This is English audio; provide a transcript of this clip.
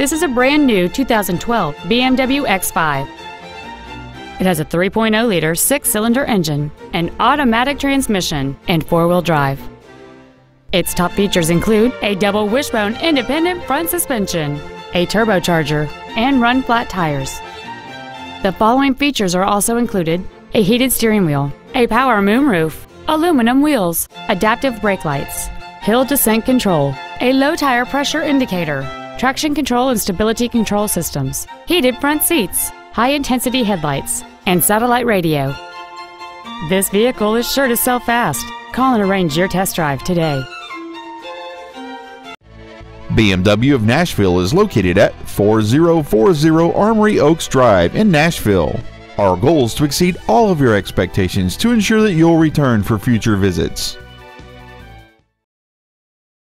This is a brand new 2012 BMW X5. It has a 3.0-liter six-cylinder engine, an automatic transmission, and four-wheel drive. Its top features include a double wishbone independent front suspension, a turbocharger, and run-flat tires. The following features are also included: a heated steering wheel, a power moonroof, aluminum wheels, adaptive brake lights, hill descent control, a low tire pressure indicator, traction control and stability control systems, heated front seats, high-intensity headlights, and satellite radio. This vehicle is sure to sell fast. Call and arrange your test drive today. BMW of Nashville is located at 4040 Armory Oaks Drive in Nashville. Our goal is to exceed all of your expectations to ensure that you'll return for future visits.